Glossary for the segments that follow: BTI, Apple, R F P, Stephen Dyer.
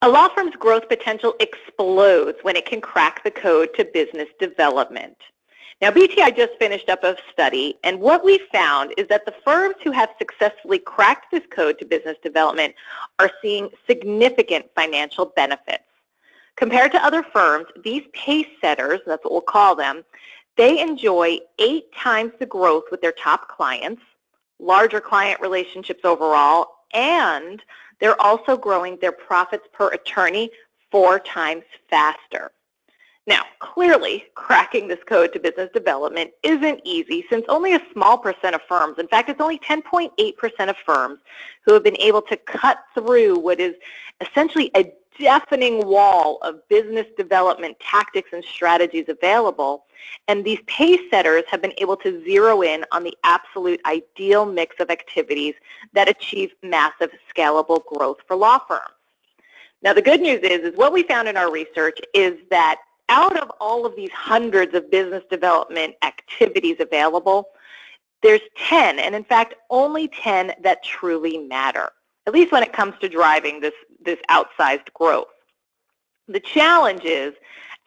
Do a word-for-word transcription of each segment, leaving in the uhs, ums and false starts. A law firm's growth potential explodes when it can crack the code to business development. Now, B T I just finished up a study, and what we found is that the firms who have successfully cracked this code to business development are seeing significant financial benefits. Compared to other firms, these pace setters, that's what we'll call them, they enjoy eight times the growth with their top clients, larger client relationships overall, and they're also growing their profits per attorney four times faster. Now, clearly, cracking this code to business development isn't easy since only a small percent of firms, in fact, it's only ten point eight percent of firms who have been able to cut through what is essentially a deafening wall of business development tactics and strategies available, and these pace setters have been able to zero in on the absolute ideal mix of activities that achieve massive scalable growth for law firms. Now, the good news is, is what we found in our research is that out of all of these hundreds of business development activities available, there's ten, and in fact, only ten that truly matter, at least when it comes to driving this, this outsized growth. The challenge is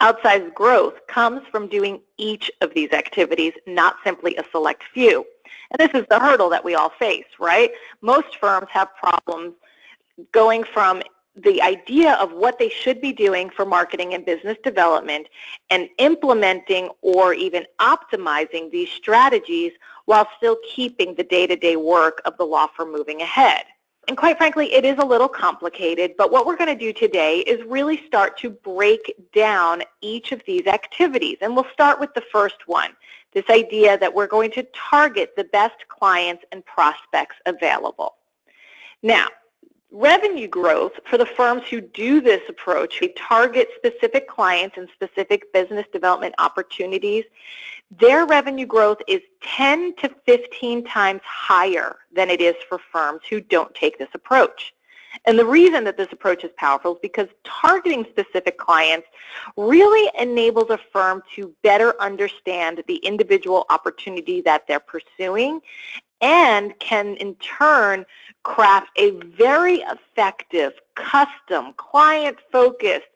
outsized growth comes from doing each of these activities, not simply a select few. And this is the hurdle that we all face, right? Most firms have problems going from the idea of what they should be doing for marketing and business development and implementing or even optimizing these strategies while still keeping the day-to-day work of the law firm moving ahead. And quite frankly, it is a little complicated, but what we're going to do today is really start to break down each of these activities. And we'll start with the first one, this idea that we're going to target the best clients and prospects available. Now, revenue growth for the firms who do this approach, who target specific clients and specific business development opportunities, their revenue growth is ten to fifteen times higher than it is for firms who don't take this approach. And the reason that this approach is powerful is because targeting specific clients really enables a firm to better understand the individual opportunity that they're pursuing and can in turn craft a very effective, custom, client-focused,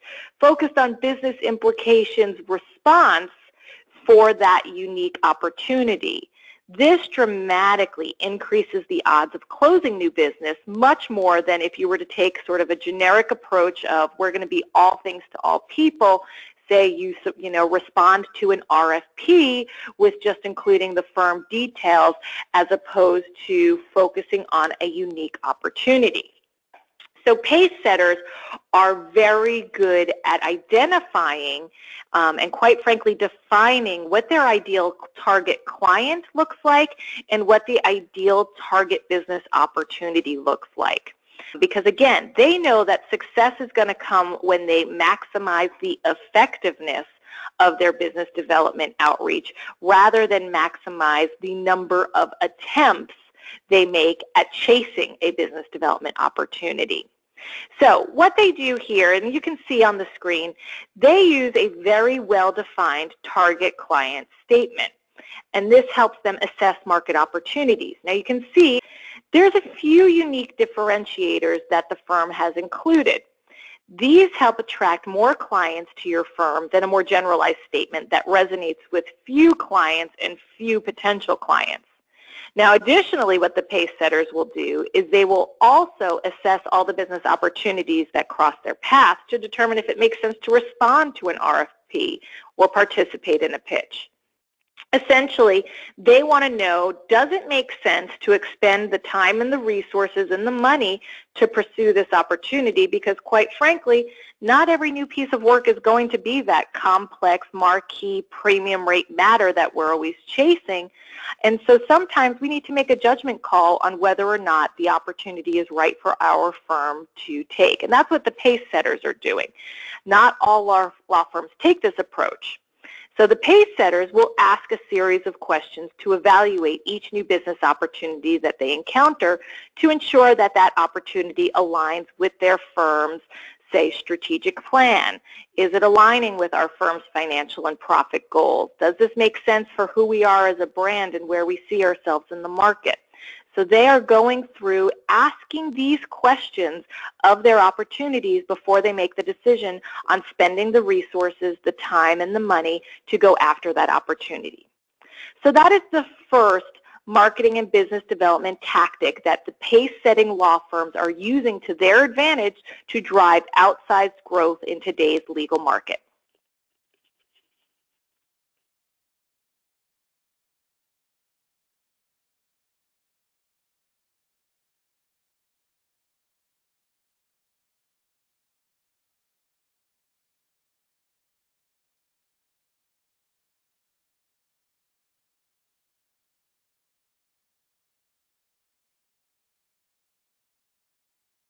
focused on business implications response for that unique opportunity. This dramatically increases the odds of closing new business much more than if you were to take sort of a generic approach of we're going to be all things to all people. Say you, you know, respond to an R F P with just including the firm details as opposed to focusing on a unique opportunity. So pace setters are very good at identifying um, and quite frankly defining what their ideal target client looks like and what the ideal target business opportunity looks like. Because again, they know that success is going to come when they maximize the effectiveness of their business development outreach rather than maximize the number of attempts they make at chasing a business development opportunity. So what they do here, and you can see on the screen, they use a very well-defined target client statement. And this helps them assess market opportunities. Now you can see there's a few unique differentiators that the firm has included. These help attract more clients to your firm than a more generalized statement that resonates with few clients and few potential clients. Now additionally, what the pace setters will do is they will also assess all the business opportunities that cross their path to determine if it makes sense to respond to an R F P or participate in a pitch. Essentially, they want to know, does it make sense to expend the time and the resources and the money to pursue this opportunity? Because quite frankly, not every new piece of work is going to be that complex, marquee, premium rate matter that we're always chasing. And so sometimes we need to make a judgment call on whether or not the opportunity is right for our firm to take. And that's what the pace setters are doing. Not all law firms take this approach. So the pace setters will ask a series of questions to evaluate each new business opportunity that they encounter to ensure that that opportunity aligns with their firm's, say, strategic plan. Is it aligning with our firm's financial and profit goals? Does this make sense for who we are as a brand and where we see ourselves in the market? So they are going through asking these questions of their opportunities before they make the decision on spending the resources, the time, and the money to go after that opportunity. So that is the first marketing and business development tactic that the pace-setting law firms are using to their advantage to drive outsized growth in today's legal market.